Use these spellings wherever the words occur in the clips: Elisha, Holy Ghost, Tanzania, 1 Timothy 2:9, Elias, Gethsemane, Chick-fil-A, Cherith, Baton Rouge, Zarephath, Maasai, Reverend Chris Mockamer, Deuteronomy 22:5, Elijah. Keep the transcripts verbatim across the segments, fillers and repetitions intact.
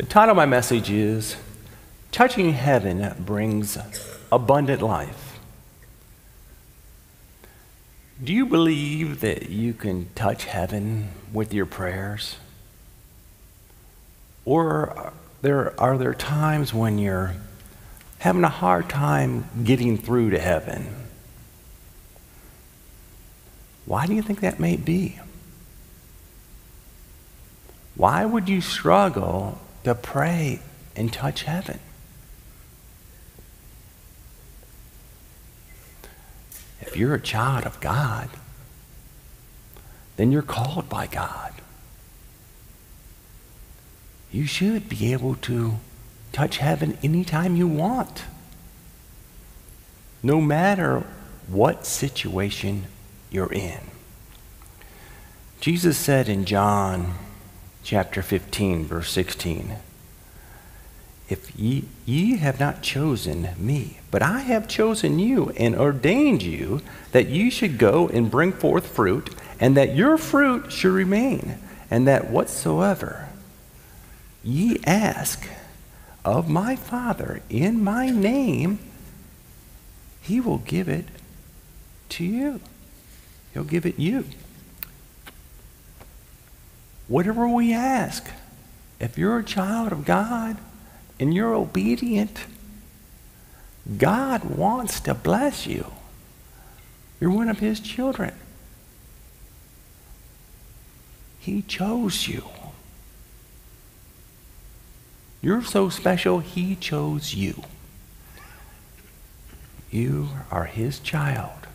The title of my message is Touching Heaven Brings Abundant Life. Do you believe that you can touch heaven with your prayers? Or there, are there times when you're having a hard time getting through to heaven? Why do you think that may be? Why would you struggle to pray and touch heaven? If you're a child of God, then you're called by God. You should be able to touch heaven anytime you want, no matter what situation you're in. Jesus said in John chapter fifteen, verse sixteen, if ye, ye have not chosen me, but I have chosen you and ordained you that ye should go and bring forth fruit, and that your fruit should remain, and that whatsoever ye ask of my Father in my name, he will give it to you. He'll give it you. Whatever we ask, if you're a child of God and you're obedient, God wants to bless you. You're one of his children. He chose you. You're so special, he chose you. You are his child,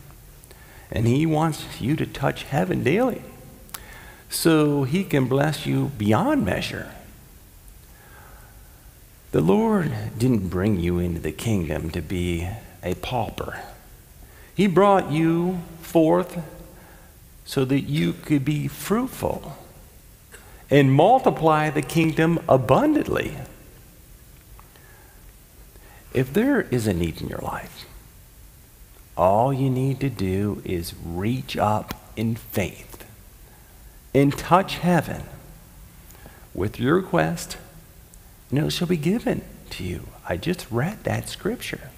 and he wants you to touch heaven daily, so he can bless you beyond measure. The Lord didn't bring you into the kingdom to be a pauper. He brought you forth so that you could be fruitful and multiply the kingdom abundantly. If there is a need in your life, all you need to do is reach up in faith and touch heaven with your request, and it shall be given to you. I just read that scripture.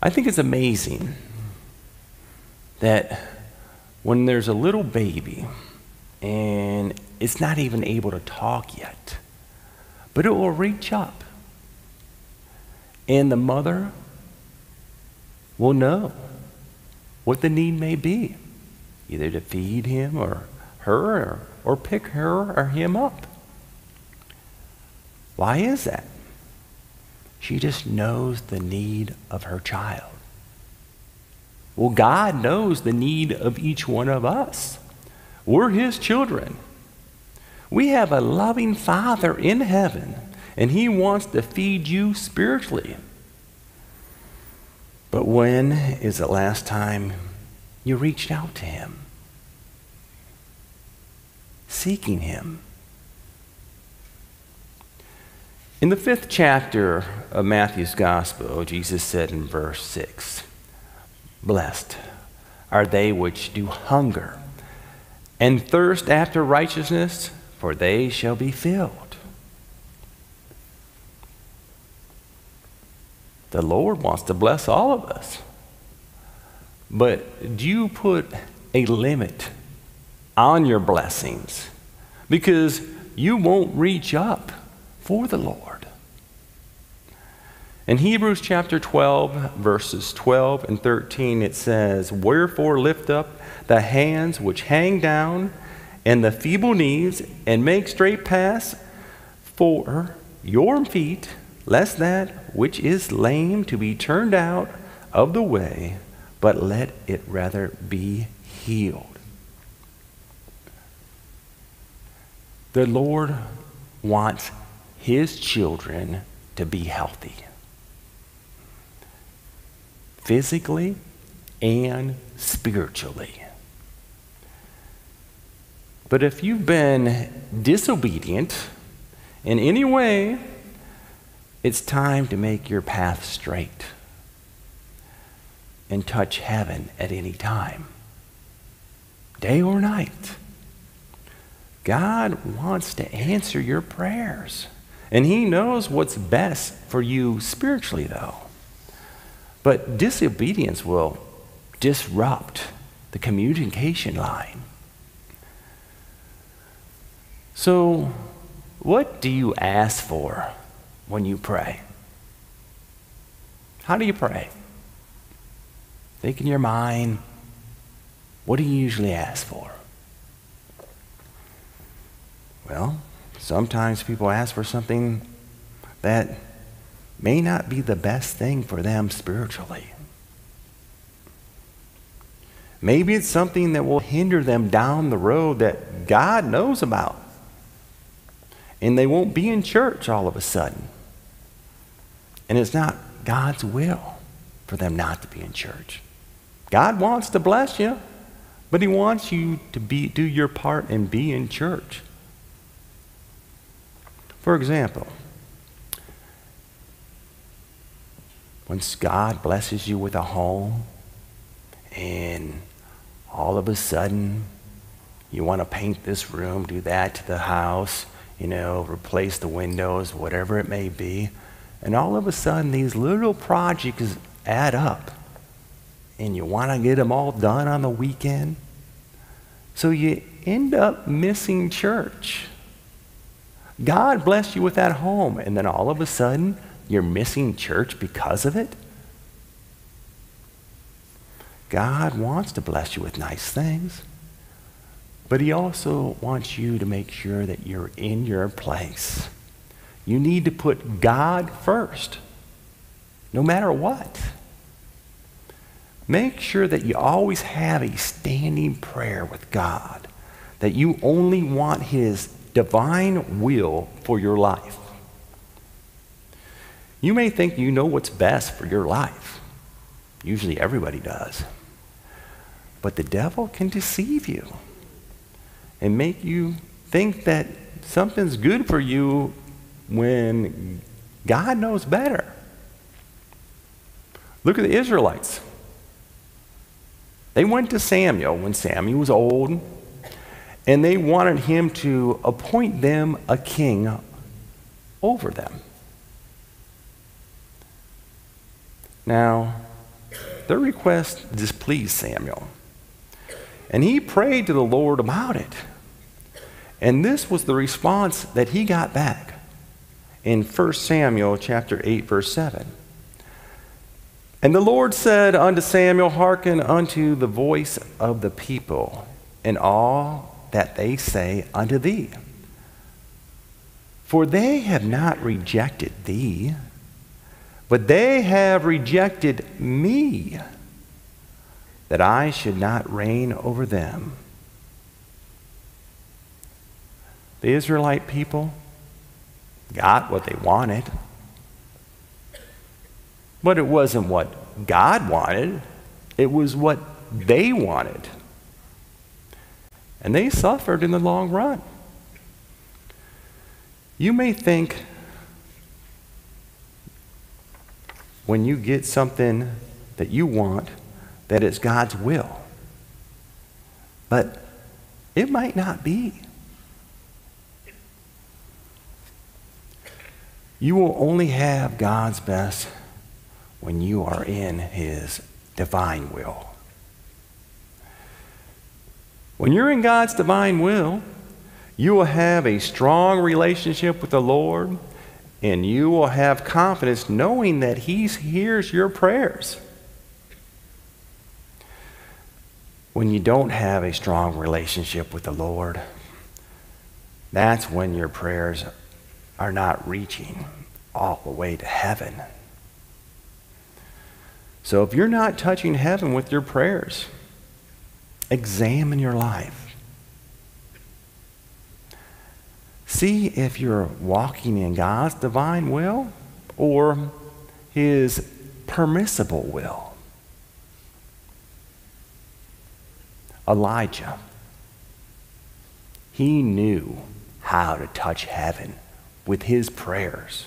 I think it's amazing that when there's a little baby and it's not even able to talk yet, but it will reach up, and the mother will know what the need may be, either to feed him or her, or, or pick her or him up. Why is that? She just knows the need of her child. Well, God knows the need of each one of us. We're his children. We have a loving Father in heaven, and he wants to feed you spiritually. But when is the last time you reached out to him, seeking him? In the fifth chapter of Matthew's gospel, Jesus said in verse six, "Blessed are they which do hunger and thirst after righteousness, for they shall be filled." The Lord wants to bless all of us. But do you put a limit on your blessings? Because you won't reach up for the Lord. In Hebrews chapter twelve, verses twelve and thirteen, it says, "Wherefore lift up the hands which hang down, and the feeble knees, and make straight paths for your feet, lest that which is lame to be turned out of the way, but let it rather be healed." The Lord wants his children to be healthy, physically and spiritually. But if you've been disobedient in any way, it's time to make your path straight and touch heaven at any time, day or night. God wants to answer your prayers. And he knows what's best for you spiritually, though. But disobedience will disrupt the communication line. So, what do you ask for when you pray? How do you pray? Think in your mind, what do you usually ask for? Well, sometimes people ask for something that may not be the best thing for them spiritually. Maybe it's something that will hinder them down the road that God knows about. And they won't be in church all of a sudden. And it's not God's will for them not to be in church. God wants to bless you, but he wants you to be, do your part and be in church. For example, when God blesses you with a home and all of a sudden you want to paint this room, do that to the house, you know, replace the windows, whatever it may be, and all of a sudden these little projects add up and you want to get them all done on the weekend, so you end up missing church. God blessed you with that home, and then all of a sudden, you're missing church because of it? God wants to bless you with nice things, but he also wants you to make sure that you're in your place. You need to put God first, no matter what. Make sure that you always have a standing prayer with God, that you only want his divine will for your life. You may think you know what's best for your life. Usually everybody does. But the devil can deceive you and make you think that something's good for you when God knows better. Look at the Israelites. They went to Samuel when Samuel was old, and they wanted him to appoint them a king over them. Now, their request displeased Samuel, and he prayed to the Lord about it. And this was the response that he got back in First Samuel chapter eight, verse seven. And the Lord said unto Samuel, hearken unto the voice of the people, and all that they say unto thee. For they have not rejected thee, but they have rejected me, that I should not reign over them. The Israelite people got what they wanted, but it wasn't what God wanted, it was what they wanted. And they suffered in the long run. You may think when you get something that you want that it's God's will, but it might not be. You will only have God's best when you are in his divine will. When you're in God's divine will, you will have a strong relationship with the Lord, and you will have confidence knowing that he hears your prayers. When you don't have a strong relationship with the Lord, that's when your prayers are not reaching all the way to heaven. So if you're not touching heaven with your prayers, examine your life. See if you're walking in God's divine will or his permissible will. Elijah, he knew how to touch heaven with his prayers,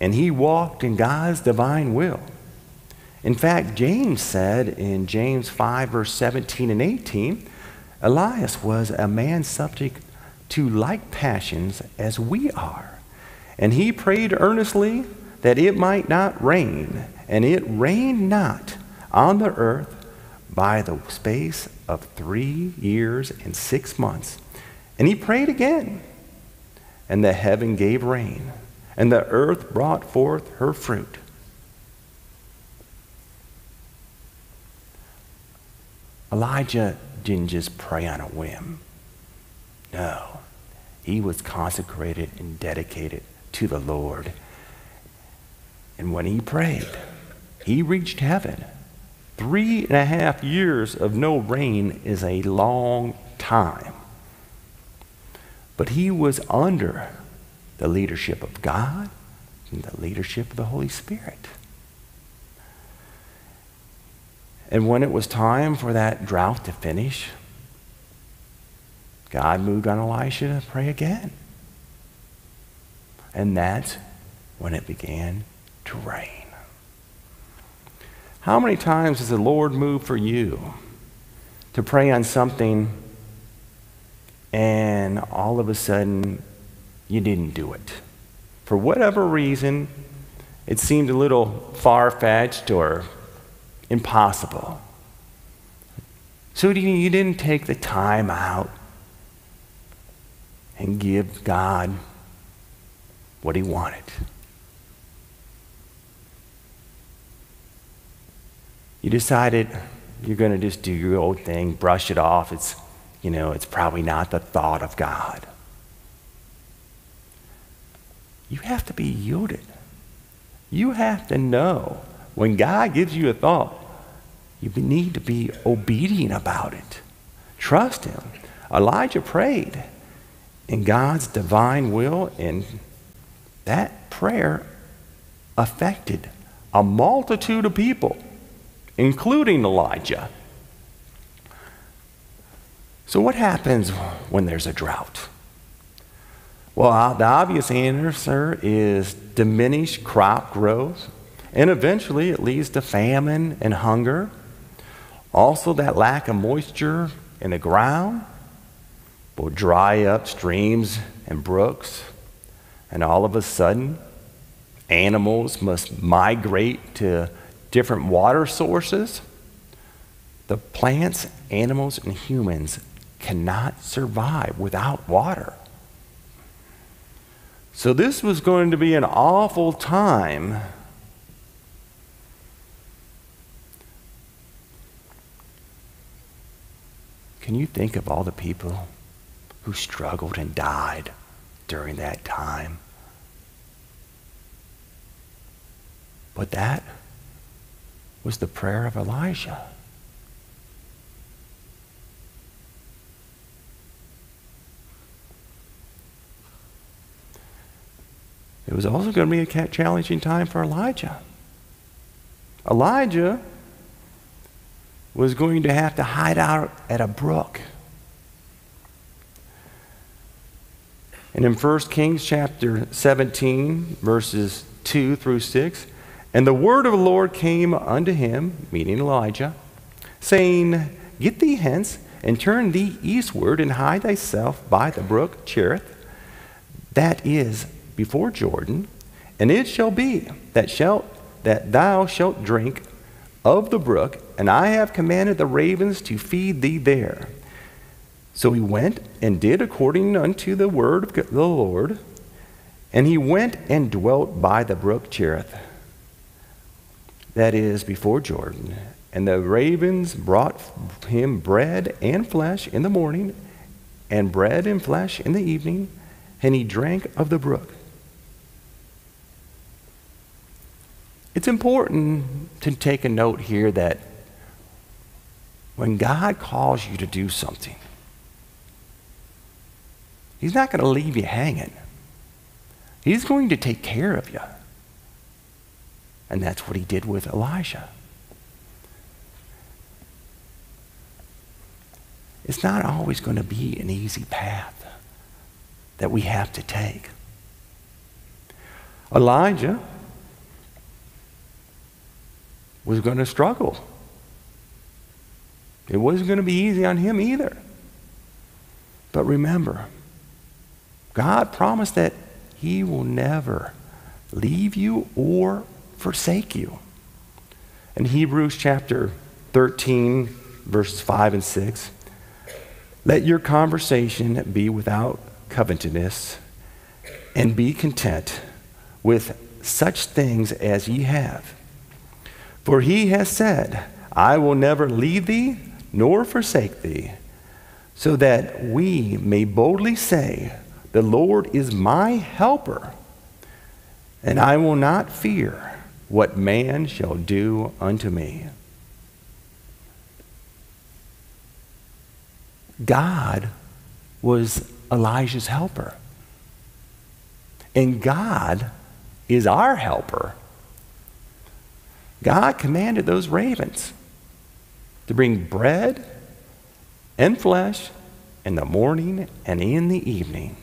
and he walked in God's divine will. In fact, James said in James five, verse seventeen and eighteen, Elias was a man subject to like passions as we are. And he prayed earnestly that it might not rain, and it rained not on the earth by the space of three years and six months. And he prayed again, and the heaven gave rain, and the earth brought forth her fruit. Elijah didn't just pray on a whim. No, he was consecrated and dedicated to the Lord. And when he prayed, he reached heaven. Three and a half years of no rain is a long time. But he was under the leadership of God and the leadership of the Holy Spirit. And when it was time for that drought to finish, God moved on Elisha to pray again. And that's when it began to rain. How many times has the Lord moved for you to pray on something and all of a sudden you didn't do it? For whatever reason, it seemed a little far-fetched or impossible. So you didn't take the time out and give God what he wanted. You decided you're going to just do your old thing, brush it off. It's, you know, it's probably not the thought of God. You have to be yielded. You have to know when God gives you a thought, you need to be obedient about it. Trust him. Elijah prayed in God's divine will, and that prayer affected a multitude of people, including Elijah. So what happens when there's a drought? Well, the obvious answer is diminished crop growth, and eventually it leads to famine and hunger. Also, that lack of moisture in the ground will dry up streams and brooks, and all of a sudden, animals must migrate to different water sources. The plants, animals, and humans cannot survive without water. So this was going to be an awful time. Can you think of all the people who struggled and died during that time? But that was the prayer of Elijah. It was also going to be a challenging time for Elijah. Elijah was going to have to hide out at a brook. And in First Kings chapter seventeen, verses two through six, and the word of the Lord came unto him, meaning Elijah, saying, Get thee hence, and turn thee eastward, and hide thyself by the brook Cherith, that is before Jordan. And it shall be that, shalt, that thou shalt drink of the brook, and I have commanded the ravens to feed thee there. So he went and did according unto the word of the Lord, and he went and dwelt by the brook Cherith, that is before Jordan. And the ravens brought him bread and flesh in the morning, and bread and flesh in the evening, and he drank of the brook. It's important to take a note here that when God calls you to do something, he's not going to leave you hanging. He's going to take care of you. And that's what he did with Elijah. It's not always going to be an easy path that we have to take. Elijah was going to struggle. It wasn't going to be easy on him either. But remember, God promised that he will never leave you or forsake you. In Hebrews chapter thirteen, verses five and six, let your conversation be without covetousness, and be content with such things as ye have. For he has said, I will never leave thee nor forsake thee, so that we may boldly say, the Lord is my helper, and I will not fear what man shall do unto me. God was Elijah's helper. And God is our helper. God commanded those ravens to bring bread and flesh in the morning and in the evening.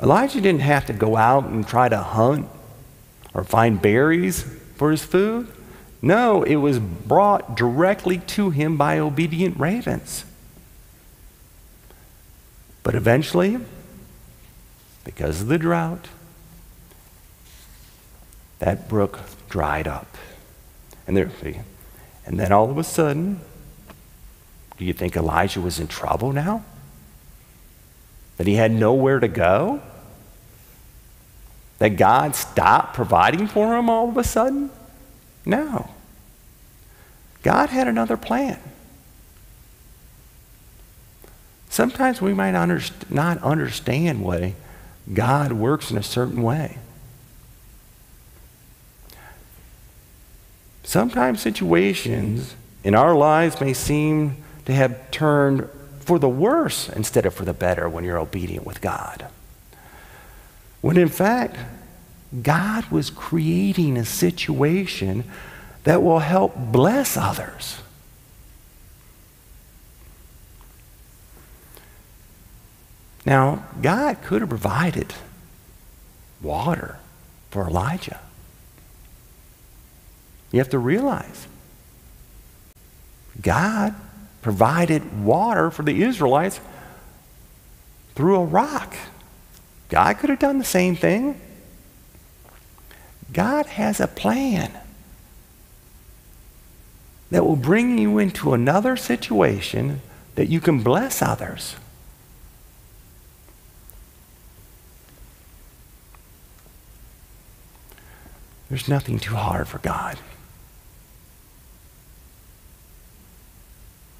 Elijah didn't have to go out and try to hunt or find berries for his food. No, it was brought directly to him by obedient ravens. But eventually, because of the drought, that brook dried up. And there, and then all of a sudden, do you think Elijah was in trouble now? That he had nowhere to go? That God stopped providing for him all of a sudden? No. God had another plan. Sometimes we might underst- not understand why God works in a certain way. Sometimes situations in our lives may seem to have turned for the worse instead of for the better when you're obedient with God. When in fact, God was creating a situation that will help bless others. Now, God could have provided water for Elijah. You have to realize, God provided water for the Israelites through a rock. God could have done the same thing. God has a plan that will bring you into another situation that you can bless others. There's nothing too hard for God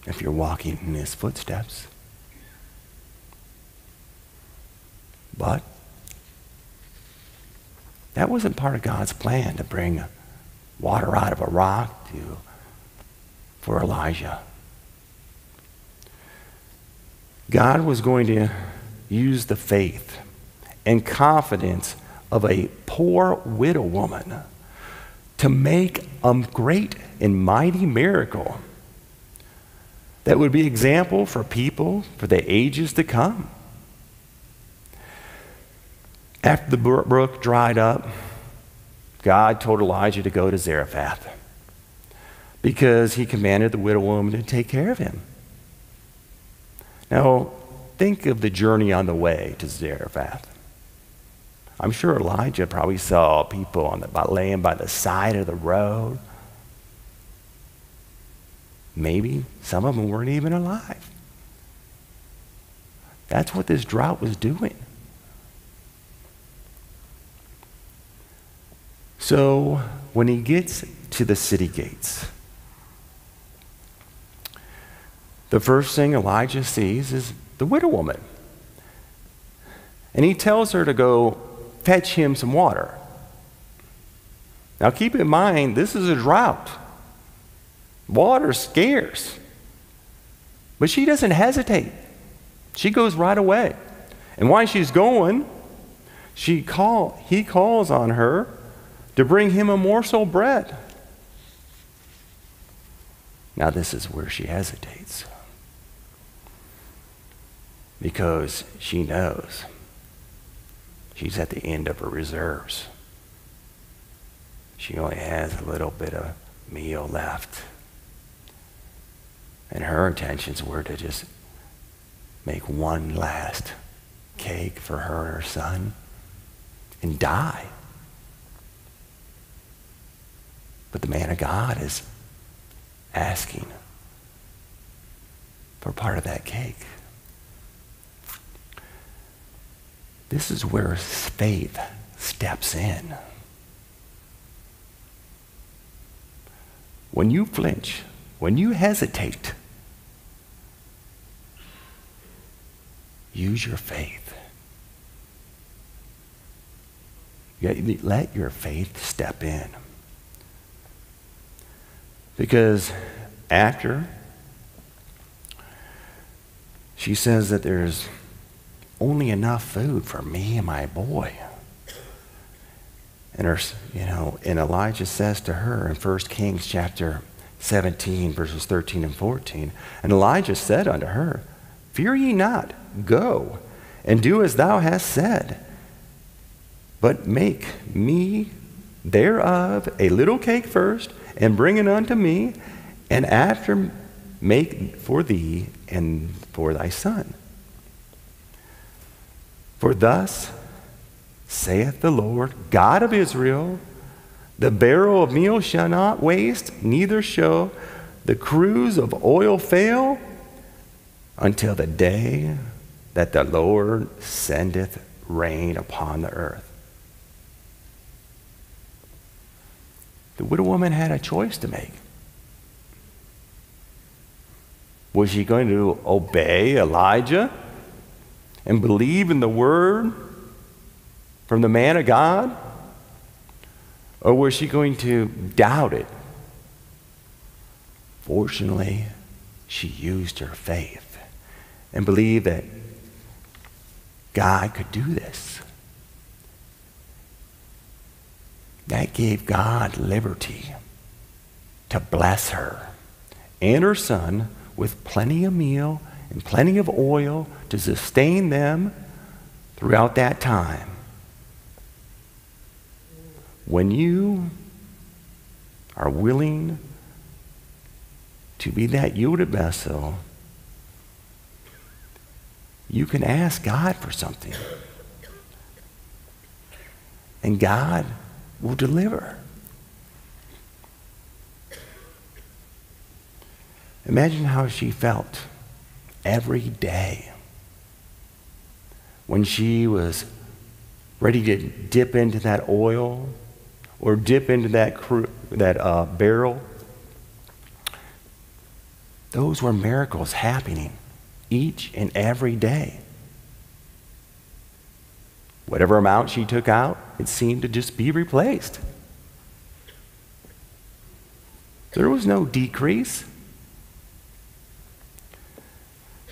if you're walking in his footsteps. But that wasn't part of God's plan to bring water out of a rock to, for Elijah. God was going to use the faith and confidence of a poor widow woman to make a great and mighty miracle that would be an example for people for the ages to come. After the brook dried up, God told Elijah to go to Zarephath because he commanded the widow woman to take care of him. Now, think of the journey on the way to Zarephath. I'm sure Elijah probably saw people on the, by, laying by the side of the road. Maybe some of them weren't even alive. That's what this drought was doing. So when he gets to the city gates, the first thing Elijah sees is the widow woman. And he tells her to go fetch him some water. Now keep in mind, this is a drought. Water's scarce. But she doesn't hesitate. She goes right away. And while she's going, she call, he calls on her to bring him a morsel of bread. Now this is where she hesitates, because she knows she's at the end of her reserves. She only has a little bit of meal left. And her intentions were to just make one last cake for her and her son and die. But the man of God is asking for part of that cake. This is where faith steps in. When you flinch, when you hesitate, use your faith. Let your faith step in. Because after she says that there's only enough food for me and my boy, and her, you know, and Elijah says to her in First Kings chapter seventeen verses thirteen and fourteen, and Elijah said unto her, "Fear ye not, go and do as thou hast said, but make me thereof a little cake first, and bring it unto me, and after make for thee and for thy son. For thus saith the Lord, God of Israel, the barrel of meal shall not waste, neither shall the cruse of oil fail, until the day that the Lord sendeth rain upon the earth." The widow woman had a choice to make. Was she going to obey Elijah and believe in the word from the man of God? Or was she going to doubt it? Fortunately, she used her faith and believed that God could do this. That gave God liberty to bless her and her son with plenty of meal and plenty of oil to sustain them throughout that time. When you are willing to be that yielded vessel, you can ask God for something. And God will deliver. Imagine how she felt every day when she was ready to dip into that oil or dip into that cru that uh, barrel. Those were miracles happening each and every day. Whatever amount she took out, it seemed to just be replaced. There was no decrease.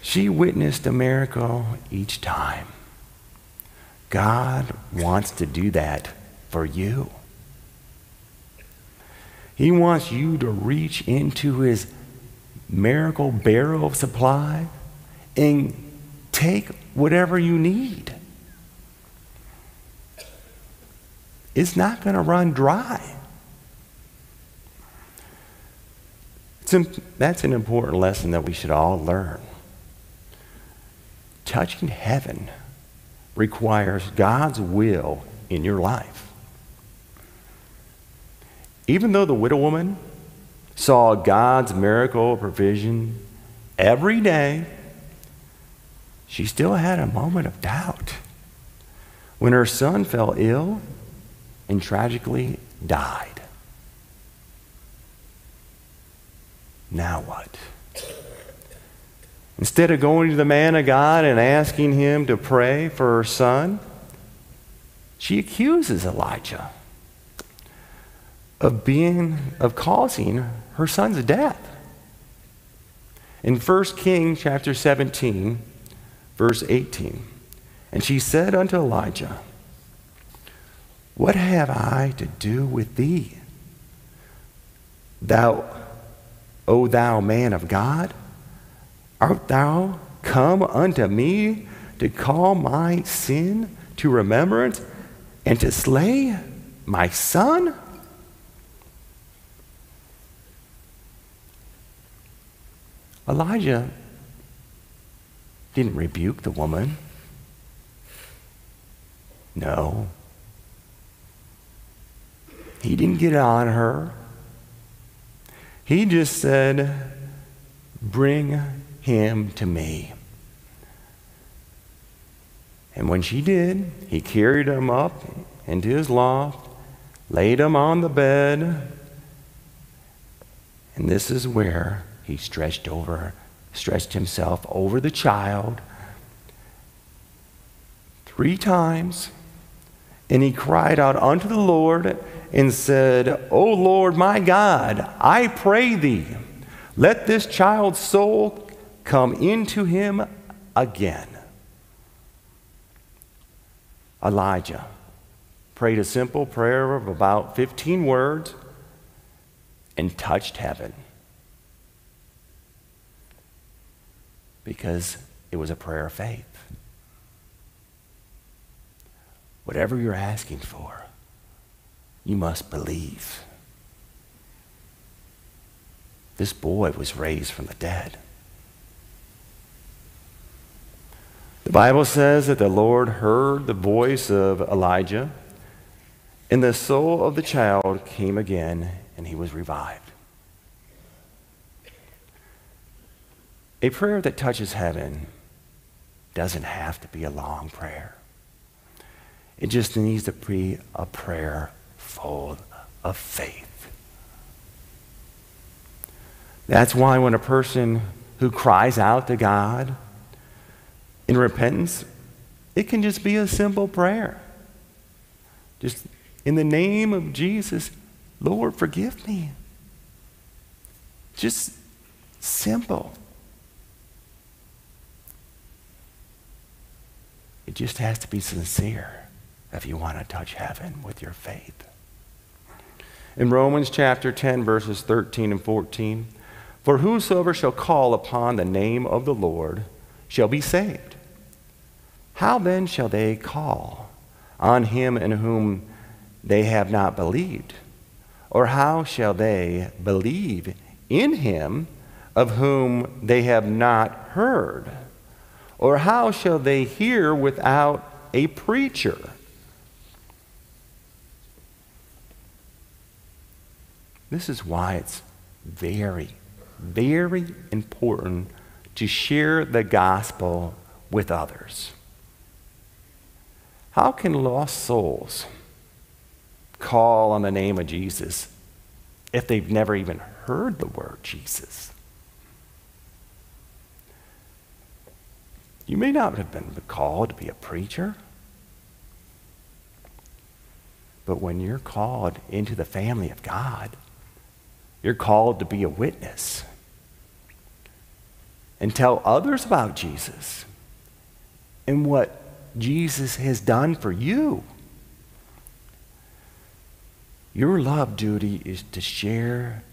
She witnessed a miracle each time. God wants to do that for you. He wants you to reach into his miracle barrel of supply and take whatever you need. It's not going to run dry. It's an, that's an important lesson that we should all learn. Touching heaven requires God's will in your life. Even though the widow woman saw God's miracle provision every day, she still had a moment of doubt when her son fell ill and tragically died. Now what? Instead of going to the man of God and asking him to pray for her son, she accuses Elijah of being, of causing her son's death. In First Kings chapter seventeen, verse eighteen, and she said unto Elijah, "What have I to do with thee, thou, O thou man of God? Art thou come unto me to call my sin to remembrance and to slay my son?" Elijah didn't rebuke the woman. No. He didn't get on her. He just said, bring him to me. And when she did, he carried him up into his loft, laid him on the bed, and this is where he stretched over, stretched himself over the child three times, and he cried out unto the Lord and said, O Lord my God, I pray thee, let this child's soul come into him again. Elijah prayed a simple prayer of about fifteen words and touched heaven, because it was a prayer of faith. Whatever you're asking for, you must believe. This boy was raised from the dead. The Bible says that the Lord heard the voice of Elijah, and the soul of the child came again, and he was revived. A prayer that touches heaven doesn't have to be a long prayer. It just needs to be a prayer full of faith. That's why when a person who cries out to God in repentance, it can just be a simple prayer. Just in the name of Jesus, Lord, forgive me. Just simple. It just has to be sincere if you want to touch heaven with your faith. In Romans chapter ten, verses thirteen and fourteen, for whosoever shall call upon the name of the Lord shall be saved. How then shall they call on him in whom they have not believed? Or how shall they believe in him of whom they have not heard? Or how shall they hear without a preacher? This is why it's very, very important to share the gospel with others. How can lost souls call on the name of Jesus if they've never even heard the word Jesus? You may not have been called to be a preacher, but when you're called into the family of God, you're called to be a witness and tell others about Jesus and what Jesus has done for you. Your love duty is to share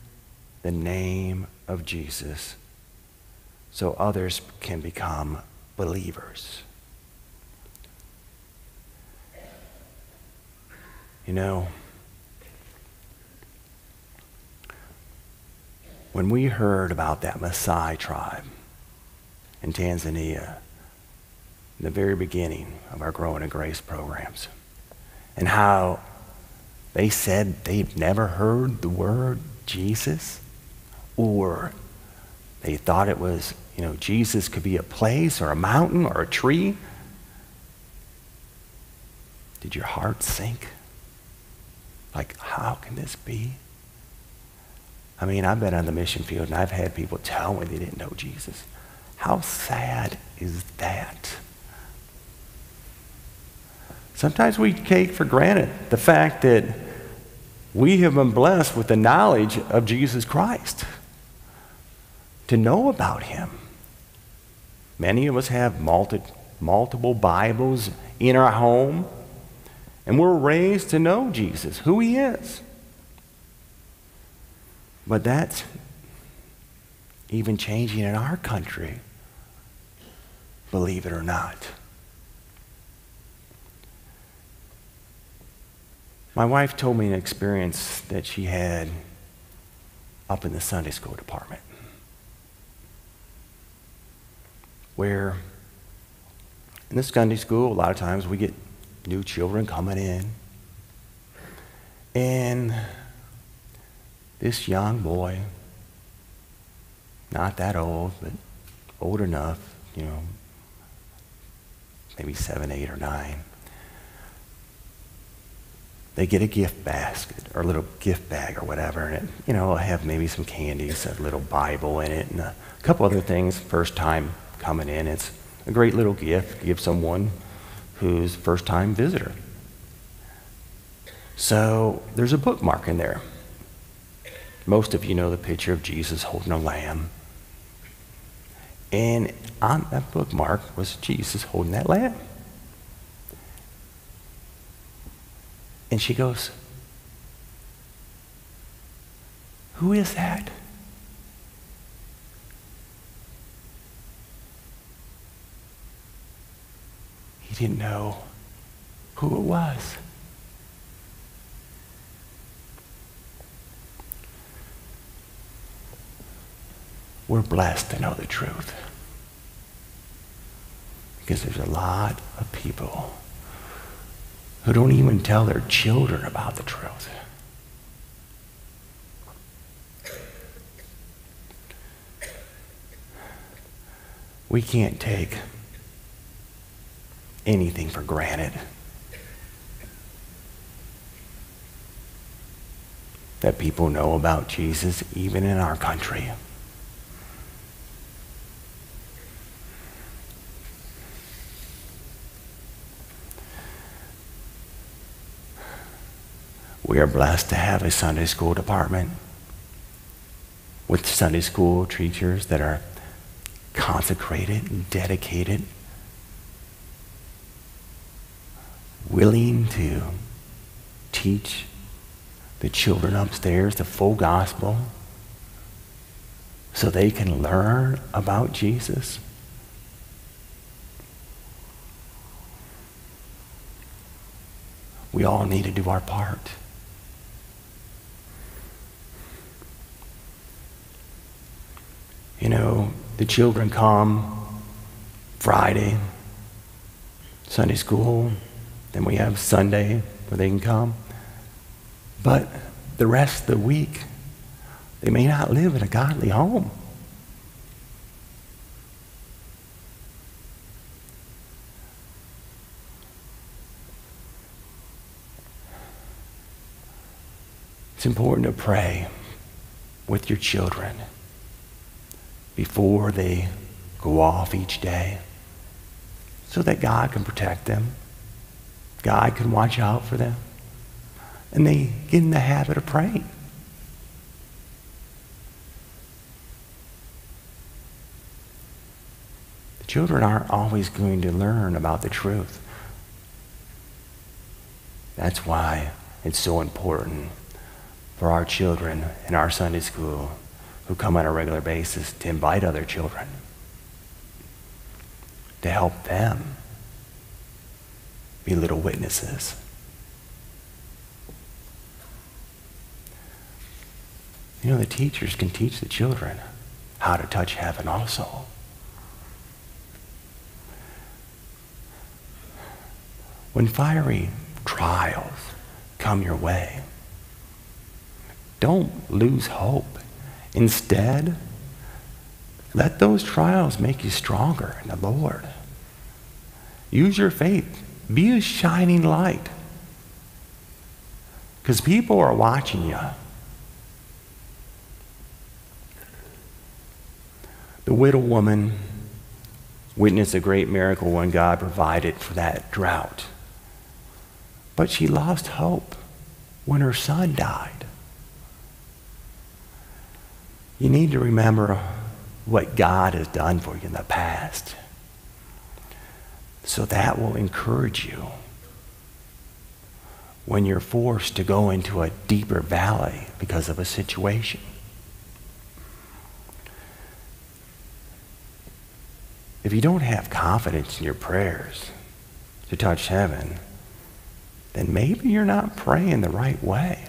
the name of Jesus so others can become believers. You know, when we heard about that Maasai tribe in Tanzania, in the very beginning of our Growing in Grace programs, and how they said they've never heard the word Jesus, or they thought it was, you know, Jesus could be a place or a mountain or a tree. Did your heart sink? Like, how can this be? I mean, I've been on the mission field and I've had people tell me they didn't know Jesus. How sad is that? Sometimes we take for granted the fact that we have been blessed with the knowledge of Jesus Christ, to know about him. Many of us have multi, multiple Bibles in our home, and we're raised to know Jesus, who he is. But that's even changing in our country, believe it or not. My wife told me an experience that she had up in the Sunday school department, where in the Sunday school, a lot of times we get new children coming in. And this young boy, not that old, but old enough, you know, maybe seven, eight, or nine, they get a gift basket or a little gift bag or whatever, and it, you know, I have maybe some candies, a little Bible in it, and a couple other things. First time coming in, it's a great little gift to give someone who's a first-time visitor. So there's a bookmark in there. Most of you know the picture of Jesus holding a lamb. And on that bookmark was Jesus holding that lamb. And she goes, "Who is that?" He didn't know who it was. We're blessed to know the truth, because there's a lot of people who don't even tell their children about the truth. We can't take anything for granted. That people know about Jesus, even in our country. We are blessed to have a Sunday school department with Sunday school teachers that are consecrated and dedicated, willing to teach the children upstairs the full gospel so they can learn about Jesus. We all need to do our part. You know, the children come Friday, Sunday school, then we have Sunday where they can come. But the rest of the week, they may not live in a godly home. It's important to pray with your children before they go off each day, so that God can protect them, God can watch out for them, and they get in the habit of praying. The children aren't always going to learn about the truth. That's why it's so important for our children in our Sunday school who come on a regular basis to invite other children, to help them be little witnesses. You know, the teachers can teach the children how to touch heaven also. When fiery trials come your way, don't lose hope. Instead, let those trials make you stronger in the Lord. Use your faith. Be a shining light. Because people are watching you. The widow woman witnessed a great miracle when God provided for that drought. But she lost hope when her son died. You need to remember what God has done for you in the past, so that will encourage you when you're forced to go into a deeper valley because of a situation. If you don't have confidence in your prayers to touch heaven, then maybe you're not praying the right way.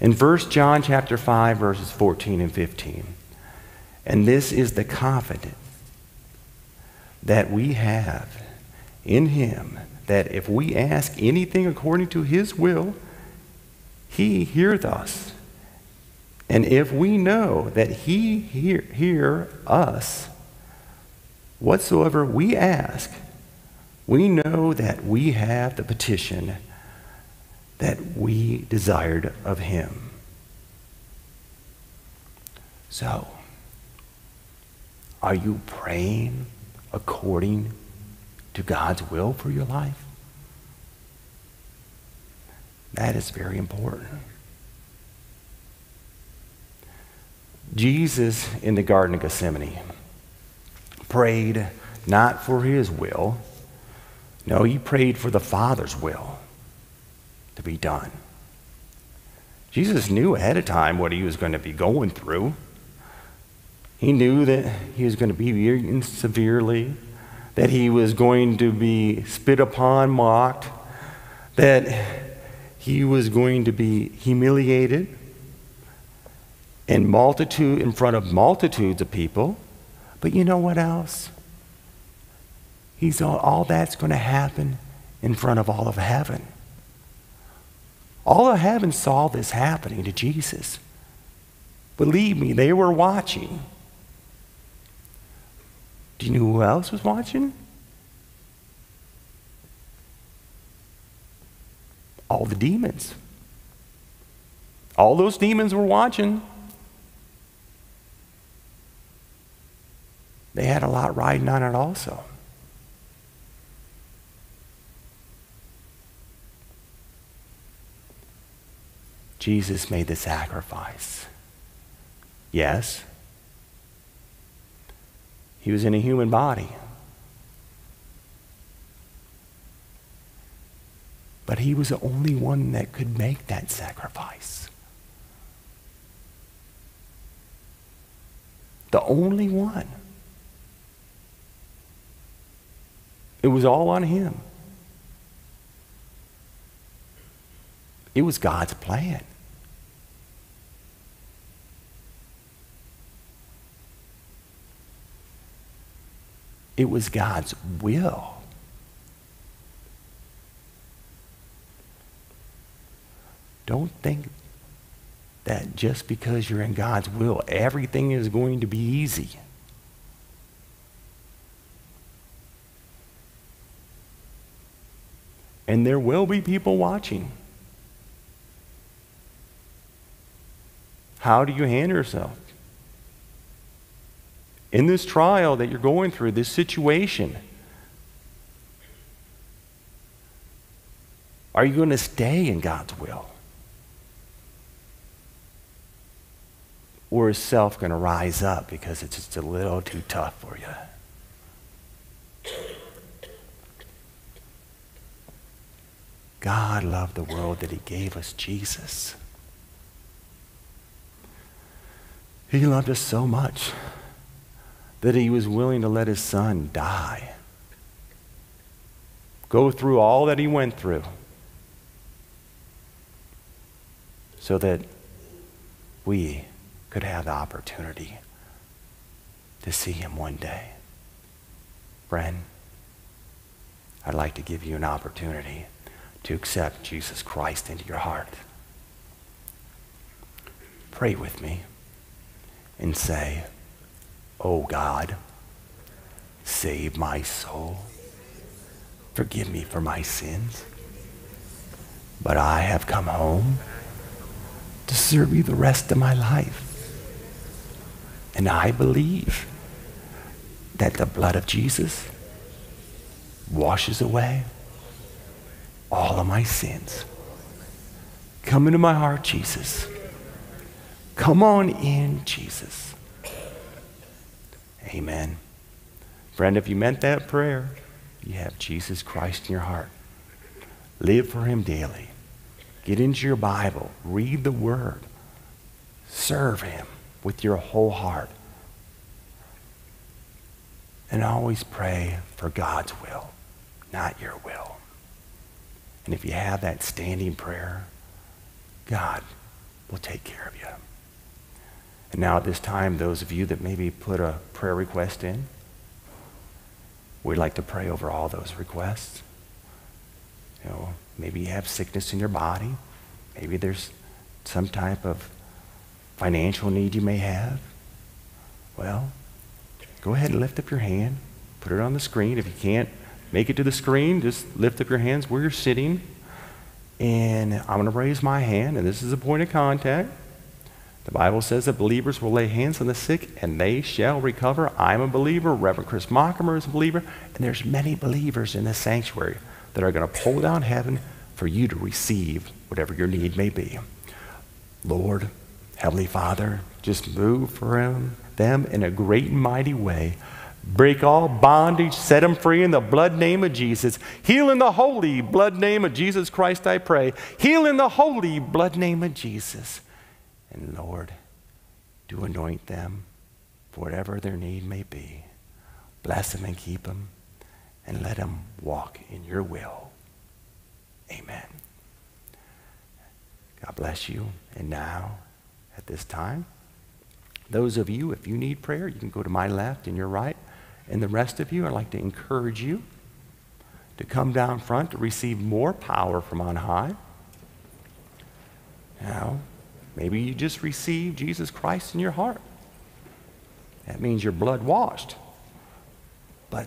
In First John chapter five, verses fourteen and fifteen, and this is the confidence that we have in him, that if we ask anything according to his will, he heareth us. And if we know that he hear, hear us, whatsoever we ask, we know that we have the petition that we desired of him. So, are you praying according to God's will for your life? That is very important. Jesus in the Garden of Gethsemane prayed not for his will. No, he prayed for the Father's will to be done. Jesus knew ahead of time what he was going to be going through. He knew that he was going to be beaten severely, that he was going to be spit upon, mocked, that he was going to be humiliated, and multitude in front of multitudes of people. But you know what else? He's all, all that's going to happen in front of all of heaven. All of heaven saw this happening to Jesus. Believe me, they were watching. Do you know who else was watching? All the demons. All those demons were watching. They had a lot riding on it also. Jesus made the sacrifice. Yes. He was in a human body. But he was the only one that could make that sacrifice. The only one. It was all on him. It was God's plan. It was God's will. Don't think that just because you're in God's will, everything is going to be easy. And there will be people watching. How do you handle yourself? In this trial that you're going through, this situation, are you going to stay in God's will? Or is self going to rise up because it's just a little too tough for you? God loved the world that he gave us Jesus. He loved us so much that he was willing to let his son die. Go through all that he went through so that we could have the opportunity to see him one day. Friend, I'd like to give you an opportunity to accept Jesus Christ into your heart. Pray with me and say, "Oh God, save my soul. Forgive me for my sins. But I have come home to serve you the rest of my life. And I believe that the blood of Jesus washes away all of my sins. Come into my heart, Jesus. Come on in, Jesus." Amen. Friend, if you meant that prayer, you have Jesus Christ in your heart. Live for him daily. Get into your Bible. Read the Word. Serve him with your whole heart. And always pray for God's will, not your will. And if you have that standing prayer, God will take care of you. And now at this time, those of you that maybe put a prayer request in, we'd like to pray over all those requests. Maybe you have sickness in your body. Maybe there's some type of financial need you may have. Well, go ahead and lift up your hand. Put it on the screen. If you can't make it to the screen, just lift up your hands where you're sitting. And I'm going to raise my hand, and this is a point of contact. The Bible says that believers will lay hands on the sick, and they shall recover. I'm a believer. Reverend Chris Mockamer is a believer. And there's many believers in this sanctuary that are going to pull down heaven for you to receive whatever your need may be. Lord, Heavenly Father, just move for him, them in a great and mighty way. Break all bondage, set them free in the blood name of Jesus. Heal in the holy blood name of Jesus Christ, I pray. Heal in the holy blood name of Jesus. And Lord, do anoint them for whatever their need may be. Bless them and keep them, and let them walk in your will. Amen. God bless you. And now, at this time, those of you, if you need prayer, you can go to my left and your right. And the rest of you, I'd like to encourage you to come down front to receive more power from on high. Now, maybe you just received Jesus Christ in your heart. That means you're blood washed. But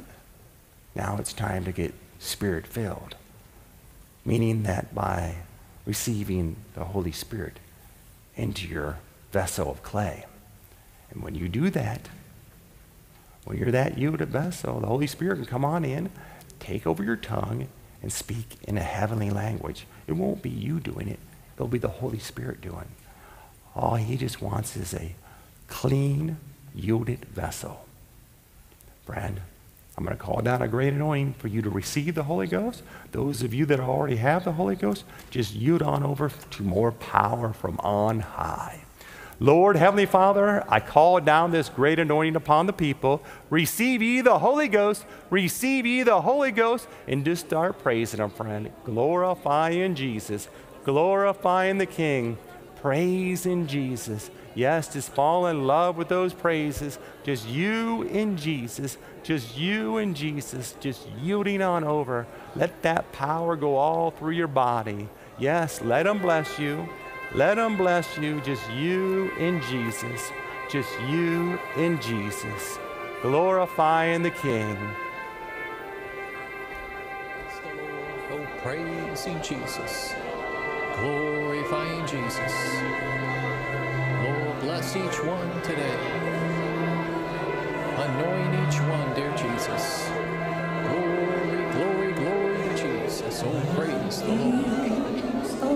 now it's time to get spirit filled, meaning that by receiving the Holy Spirit into your vessel of clay. And when you do that, when you're that you, the vessel, the Holy Spirit can come on in, take over your tongue, and speak in a heavenly language. It won't be you doing it. It'll be the Holy Spirit doing. All he just wants is a clean, yielded vessel. Friend, I'm going to call down a great anointing for you to receive the Holy Ghost. Those of you that already have the Holy Ghost, just yield on over to more power from on high. Lord, Heavenly Father, I call down this great anointing upon the people. Receive ye the Holy Ghost. Receive ye the Holy Ghost. And just start praising him, friend. Glorifying Jesus. Glorifying the King. Praising Jesus. Yes, just fall in love with those praises. Just you in Jesus. Just you in Jesus. Just yielding on over. Let that power go all through your body. Yes, let him bless you. Let him bless you, just you in Jesus, just you in Jesus, glorifying the King. Oh, praising Jesus, glorifying Jesus. Lord, bless each one today. Anoint each one, dear Jesus. Glory, glory, glory to Jesus. Oh, praise the Lord. Oh,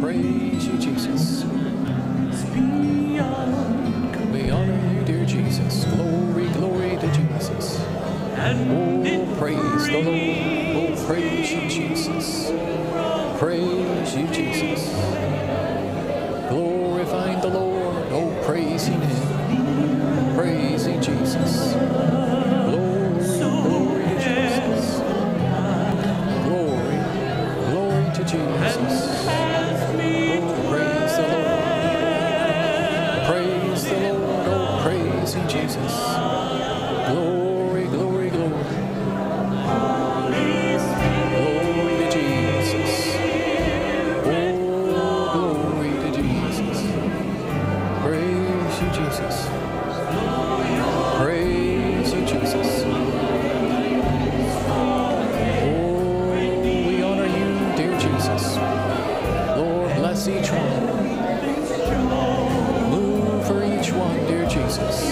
praise you, Jesus. We honor you, dear Jesus. Glory, glory to Jesus. Oh, praise the Lord. Oh, praise you, Jesus. Praise you, Jesus. Glorifying the Lord. Oh, praising him. Praising Jesus. Glory, glory to Jesus. Glory, glory to Jesus. Jesus. Glory, glory, glory. Glory to Jesus. Oh, glory to Jesus. Praise you, Jesus. Praise you, Jesus. Oh, we honor you, dear Jesus. Lord, bless each one. Move for each one, dear Jesus.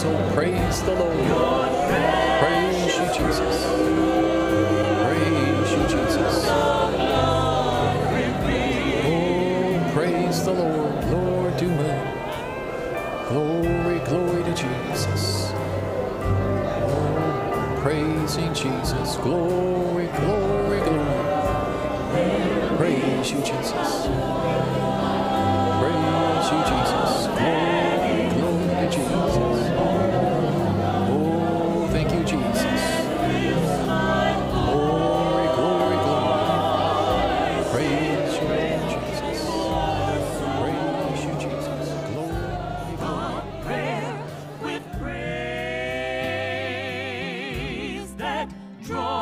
So praise the Lord. Praise you, Jesus. Praise you, Jesus. Oh, praise the Lord. Lord, do it. Glory, glory to Jesus. Oh, praising Jesus. Glory, glory, glory. Praise you, Jesus. Praise you, Jesus. Glory, glory to Jesus. That joy.